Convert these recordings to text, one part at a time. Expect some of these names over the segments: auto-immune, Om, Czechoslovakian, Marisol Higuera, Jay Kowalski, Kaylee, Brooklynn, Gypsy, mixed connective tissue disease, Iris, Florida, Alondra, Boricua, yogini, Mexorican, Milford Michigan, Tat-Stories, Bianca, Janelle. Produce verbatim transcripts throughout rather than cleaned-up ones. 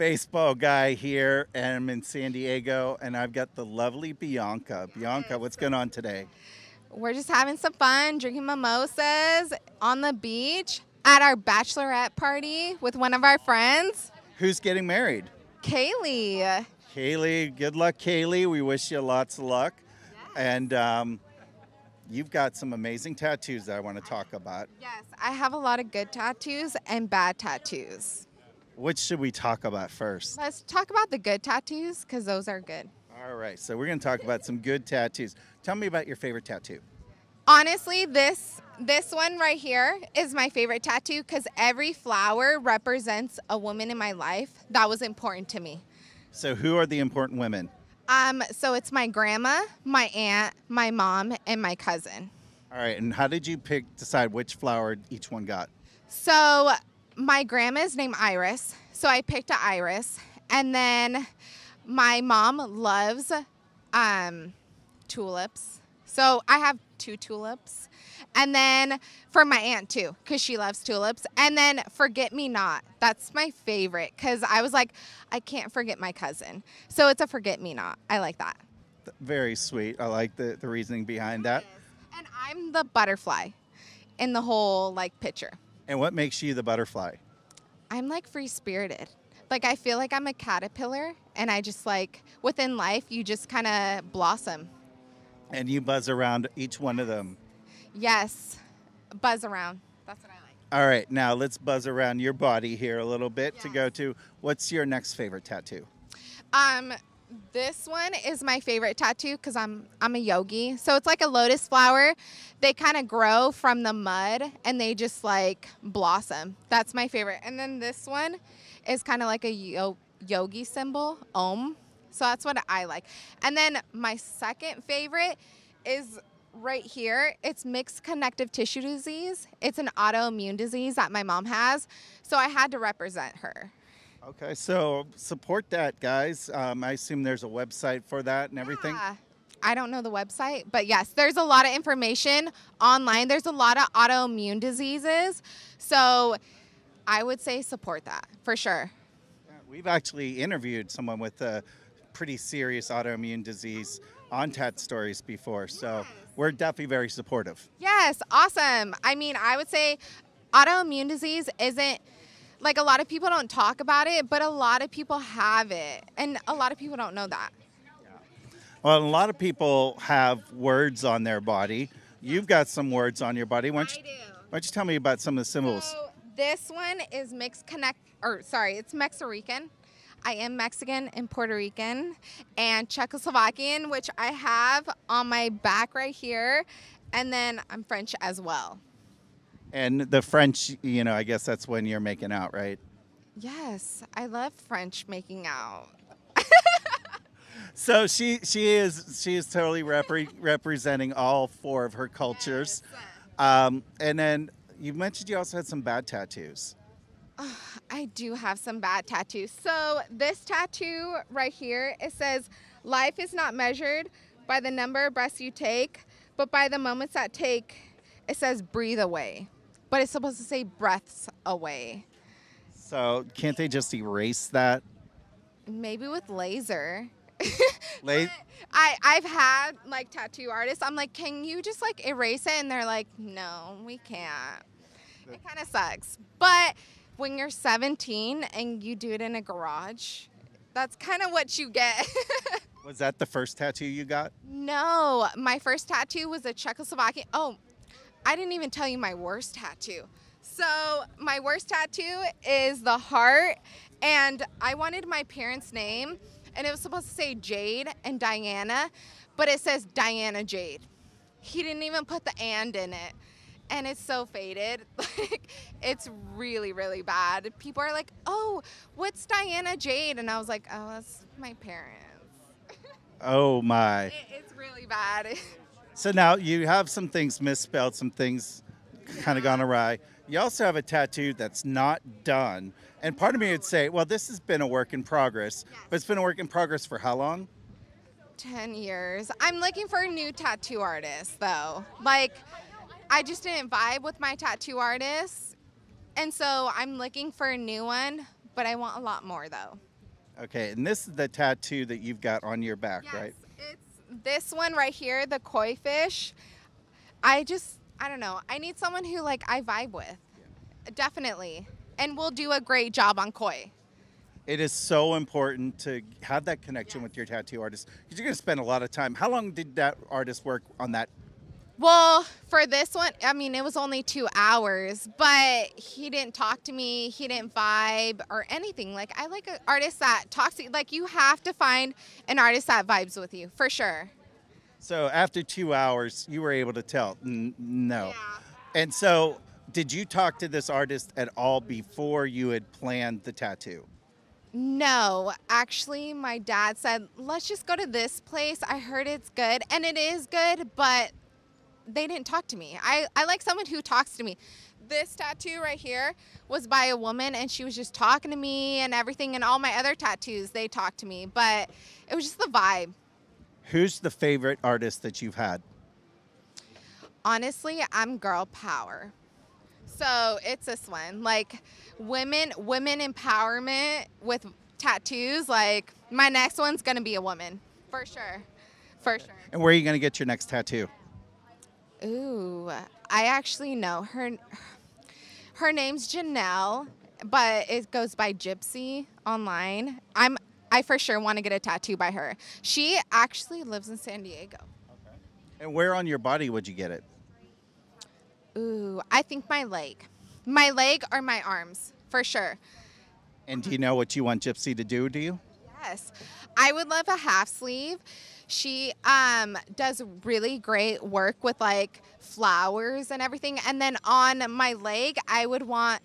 baseball guy here, and I'm in San Diego, and I've got the lovely Bianca. Yes. Bianca, what's going on today? We're just having some fun, drinking mimosas on the beach at our bachelorette party with one of our friends. Who's getting married? Kaylee. Kaylee, good luck, Kaylee. We wish you lots of luck. Yes. And um, you've got some amazing tattoos that I want to talk about. Yes, I have a lot of good tattoos and bad tattoos. Which should we talk about first? Let's talk about the good tattoos, because those are good. All right, so we're going to talk about some good tattoos. Tell me about your favorite tattoo. Honestly, this this one right here is my favorite tattoo because every flower represents a woman in my life that was important to me. So who are the important women? Um, so it's my grandma, my aunt, my mom, and my cousin. All right, and how did you pick decide which flower each one got? So my grandma's named Iris, so I picked an iris, and then my mom loves um, tulips, so I have two tulips, and then for my aunt too, because she loves tulips, and then forget-me-not. That's my favorite, because I was like, I can't forget my cousin, so it's a forget-me-not. I like that. Very sweet. I like the, the reasoning behind that. And I'm the butterfly in the whole, like, picture. And what makes you the butterfly? I'm, like, free-spirited. Like, I feel like I'm a caterpillar, and I just, like, within life, you just kind of blossom. And you buzz around each one of them. Yes. Buzz around. That's what I like. All right. Now, let's buzz around your body here a little bit yes. to go to. What's your next favorite tattoo? Um, this one is my favorite tattoo because I'm, I'm a yogi. So it's like a lotus flower. They kind of grow from the mud, and they just, like, blossom. That's my favorite. And then this one is kind of like a yo yogi symbol, Om. So that's what I like. And then my second favorite is right here. It's mixed connective tissue disease. It's an autoimmune disease that my mom has. So I had to represent her. Okay, so support that, guys. Um, I assume there's a website for that and everything. Yeah. I don't know the website, but yes, there's a lot of information online. There's a lot of autoimmune diseases. So I would say support that for sure. Yeah, we've actually interviewed someone with a pretty serious autoimmune disease on Tat-Stories before. So yes. We're definitely very supportive. Yes, awesome. I mean, I would say autoimmune disease isn't, like, a lot of people don't talk about it, but a lot of people have it. And a lot of people don't know that. Yeah. Well, a lot of people have words on their body. You've got some words on your body. Why don't you, I do. Why don't you tell me about some of the symbols? So this one is mixed connect, or sorry, it's Mexorican. I am Mexican and Puerto Rican and Czechoslovakian, which I have on my back right here. And then I'm French as well. And the French, you know, I guess that's when you're making out, right? Yes, I love French making out. So she she is she is totally repre representing all four of her cultures. Yes. Um, and then you mentioned you also had some bad tattoos. Oh, I do have some bad tattoos. So this tattoo right here, it says, life is not measured by the number of breaths you take, but by the moments that take, it says breathe away. But it's supposed to say breaths away. So can't they just erase that? Maybe with laser. La I, I've had, like, tattoo artists. I'm like, can you just, like, erase it? And they're like, no, we can't. It kind of sucks. But when you're seventeen and you do it in a garage, that's kind of what you get. Was that the first tattoo you got? No, my first tattoo was a Czechoslovakian. Oh, I didn't even tell you my worst tattoo. So my worst tattoo is the heart, and I wanted my parents' name, and it was supposed to say Jade and Diana, but it says Diana Jade. He didn't even put the and in it. And it's so faded. Like, it's really, really bad. People are like, oh, what's Diana Jade? And I was like, oh, that's my parents. Oh, my. It, it's really bad. So now you have some things misspelled, some things kind of yeah. gone awry. You also have a tattoo that's not done. And part of me would say, well, this has been a work in progress. Yes. But it's been a work in progress for how long? Ten years. I'm looking for a new tattoo artist, though. Like, I just didn't vibe with my tattoo artist, and so I'm looking for a new one, but I want a lot more, though. Okay, and this is the tattoo that you've got on your back, yes, right? It's this one right here, the koi fish. I just, I don't know. I need someone who, like, I vibe with. Yeah. Definitely. And we'll do a great job on koi. It is so important to have that connection, yes, with your tattoo artist, because you're going to spend a lot of time. How long did that artist work on that? Well, for this one, I mean, it was only two hours, but he didn't talk to me. He didn't vibe or anything. Like, I like an artist that talks to you. Like, you have to find an artist that vibes with you, for sure. So after two hours, you were able to tell, N no. Yeah. And so did you talk to this artist at all before you had planned the tattoo? No, actually, my dad said, let's just go to this place. I heard it's good, and it is good, but they didn't talk to me. I, I like someone who talks to me. This tattoo right here was by a woman, and she was just talking to me and everything, and all my other tattoos, they talked to me, but it was just the vibe. Who's the favorite artist that you've had? Honestly, I'm girl power. So it's this one, like women, women empowerment with tattoos. Like, my next one's going to be a woman, for sure, for sure. And where are you going to get your next tattoo? Ooh, I actually know her. Her name's Janelle, but it goes by Gypsy online. I'm, I for sure want to get a tattoo by her. She actually lives in San Diego. Okay. And where on your body would you get it? Ooh, I think my leg. My leg or my arms, for sure. And do you know what you want Gypsy to do, do you? Yes. I would love a half sleeve. She um, does really great work with, like, flowers and everything. And then on my leg, I would want,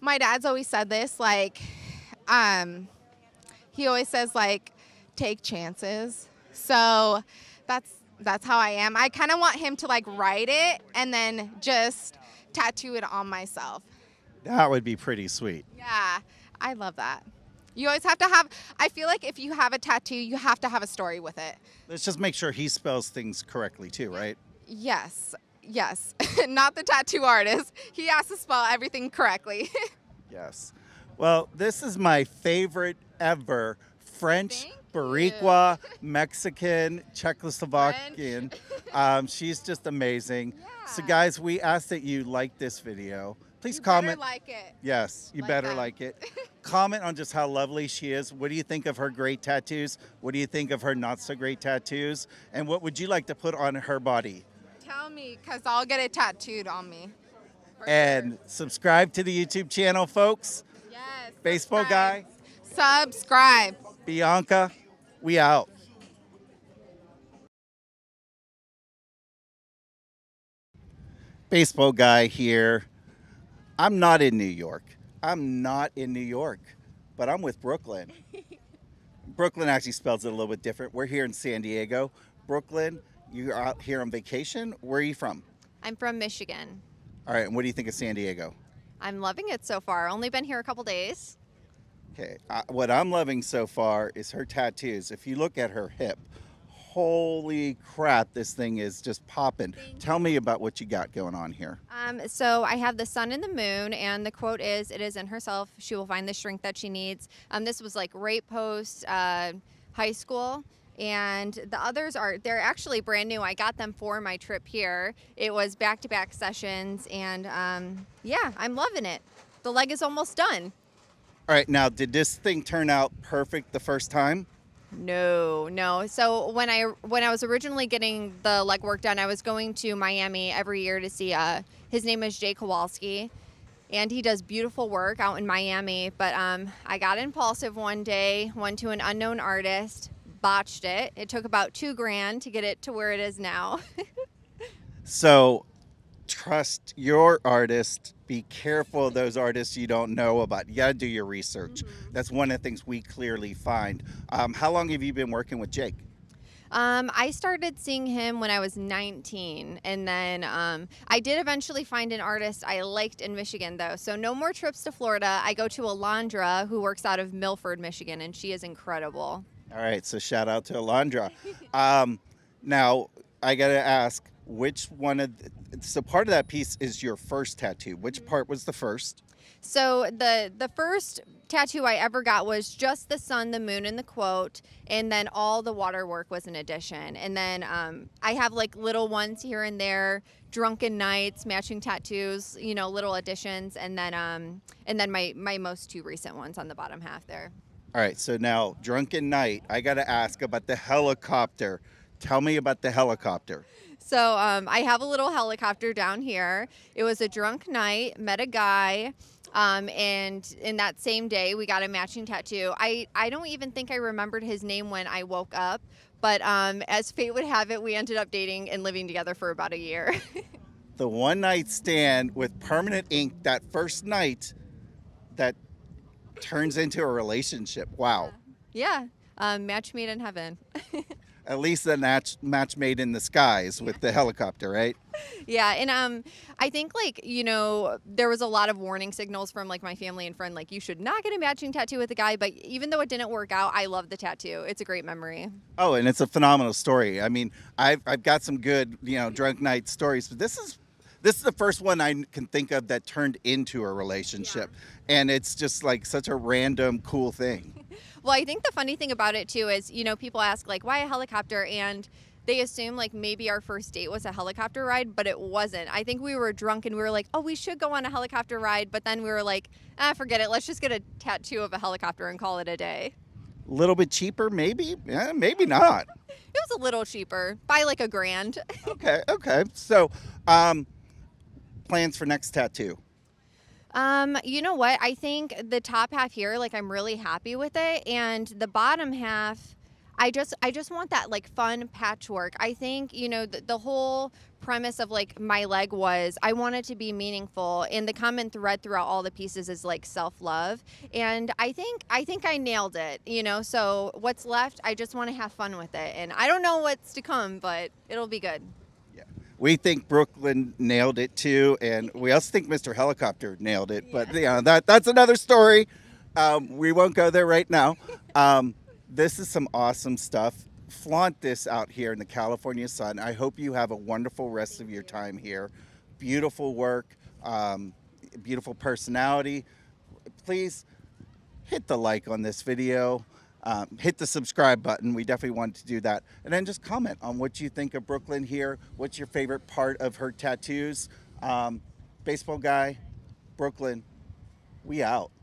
my dad's always said this, like, um, he always says, like, take chances. So that's, that's how I am. I kind of want him to, like, write it and then just tattoo it on myself. That would be pretty sweet. Yeah, I love that. You always have to have, I feel like if you have a tattoo, you have to have a story with it. Let's just make sure he spells things correctly too, right? Yes, yes. Not the tattoo artist. He has to spell everything correctly. Yes. Well, this is my favorite ever French. Thank Boricua, Mexican, Czechoslovakian. Um, she's just amazing. Yeah. So, guys, we ask that you like this video. Please you comment. You better like it. Yes, you like better that. like it. Comment on just how lovely she is. What do you think of her great tattoos? What do you think of her not-so-great tattoos? And what would you like to put on her body? Tell me, because I'll get it tattooed on me. And sure. Subscribe to the YouTube channel, folks. Yes. Baseball subscribe. guy. Subscribe. Bianca. We out. Baseball guy here. I'm not in New York. I'm not in New York, but I'm with Brooklyn. Brooklyn actually spells it a little bit different. We're here in San Diego. Brooklyn, you're out here on vacation. Where are you from? I'm from Michigan. All right, and what do you think of San Diego? I'm loving it so far. Only been here a couple days. Okay, uh, what I'm loving so far is her tattoos. If you look at her hip, holy crap, this thing is just popping. Tell me about what you got going on here. Um, so I have the sun and the moon, and the quote is, it is in herself, she will find the strength that she needs. Um, this was like right post uh, high school. And the others are, they're actually brand new. I got them for my trip here. It was back-to-back sessions, and um, yeah, I'm loving it. The leg is almost done. All right, now, did this thing turn out perfect the first time? No, no. So when I when I was originally getting the leg work done, I was going to Miami every year to see, uh, his name is Jay Kowalski, and he does beautiful work out in Miami. But um, I got impulsive one day, went to an unknown artist, botched it. It took about two grand to get it to where it is now. So trust your artist. Be careful of those artists you don't know about. You got to do your research. Mm-hmm. That's one of the things we clearly find. Um, how long have you been working with Jake? Um, I started seeing him when I was nineteen. And then um, I did eventually find an artist I liked in Michigan, though. So no more trips to Florida. I go to Alondra, who works out of Milford, Michigan, and she is incredible. All right. So shout out to Alondra. um, now, I got to ask. Which one of the, so part of that piece is your first tattoo. Which part was the first? So the the first tattoo I ever got was just the sun, the moon, and the quote, and then all the water work was an addition. And then um, I have like little ones here and there, drunken nights, matching tattoos, you know, little additions, and then um, and then my my most two recent ones on the bottom half there. All right, so now drunken night. I gotta ask about the helicopter. Tell me about the helicopter. So um, I have a little helicopter down here. It was a drunk night, met a guy, um, and in that same day we got a matching tattoo. I, I don't even think I remembered his name when I woke up, but um, as fate would have it, we ended up dating and living together for about a year. The one night stand with permanent ink, that first night, that turns into a relationship. Wow. Yeah, yeah. Um, match made in heaven. At least the match, match made in the skies with the helicopter, right? Yeah, and um, I think, like, you know, there was a lot of warning signals from, like, my family and friend, like, you should not get a matching tattoo with a guy. But even though it didn't work out, I love the tattoo. It's a great memory. Oh, and it's a phenomenal story. I mean, I've, I've got some good, you know, drunk night stories, but this is This is the first one I can think of that turned into a relationship. Yeah. And it's just like such a random, cool thing. Well, I think the funny thing about it, too, is, you know, people ask, like, why a helicopter? And they assume, like, maybe our first date was a helicopter ride, but it wasn't. I think we were drunk and we were like, oh, we should go on a helicopter ride. But then we were like, ah, forget it. Let's just get a tattoo of a helicopter and call it a day. A little bit cheaper, maybe? Yeah, maybe not. It was a little cheaper, by like a grand. Okay, okay. So, um... plans for next tattoo? Um, you know what? I think the top half here, like, I'm really happy with it, and the bottom half, I just I just want that, like, fun patchwork. I think, you know, the, the whole premise of, like, my leg was I want it to be meaningful, and the common thread throughout all the pieces is, like, self-love, and I think I think I nailed it, you know. So what's left, I just want to have fun with it, and I don't know what's to come, but it'll be good. We think Brooklyn nailed it, too, and we also think Mister Helicopter nailed it. Yeah. But, you know, that, that's another story. Um, we won't go there right now. Um, this is some awesome stuff. Flaunt this out here in the California sun. I hope you have a wonderful rest Thank of your you. time here. Beautiful work, um, beautiful personality. Please hit the like on this video. Um, hit the subscribe button. We definitely want to do that. And then just comment on what you think of Brooklyn here. What's your favorite part of her tattoos? Um, baseball guy, Brooklyn, we out.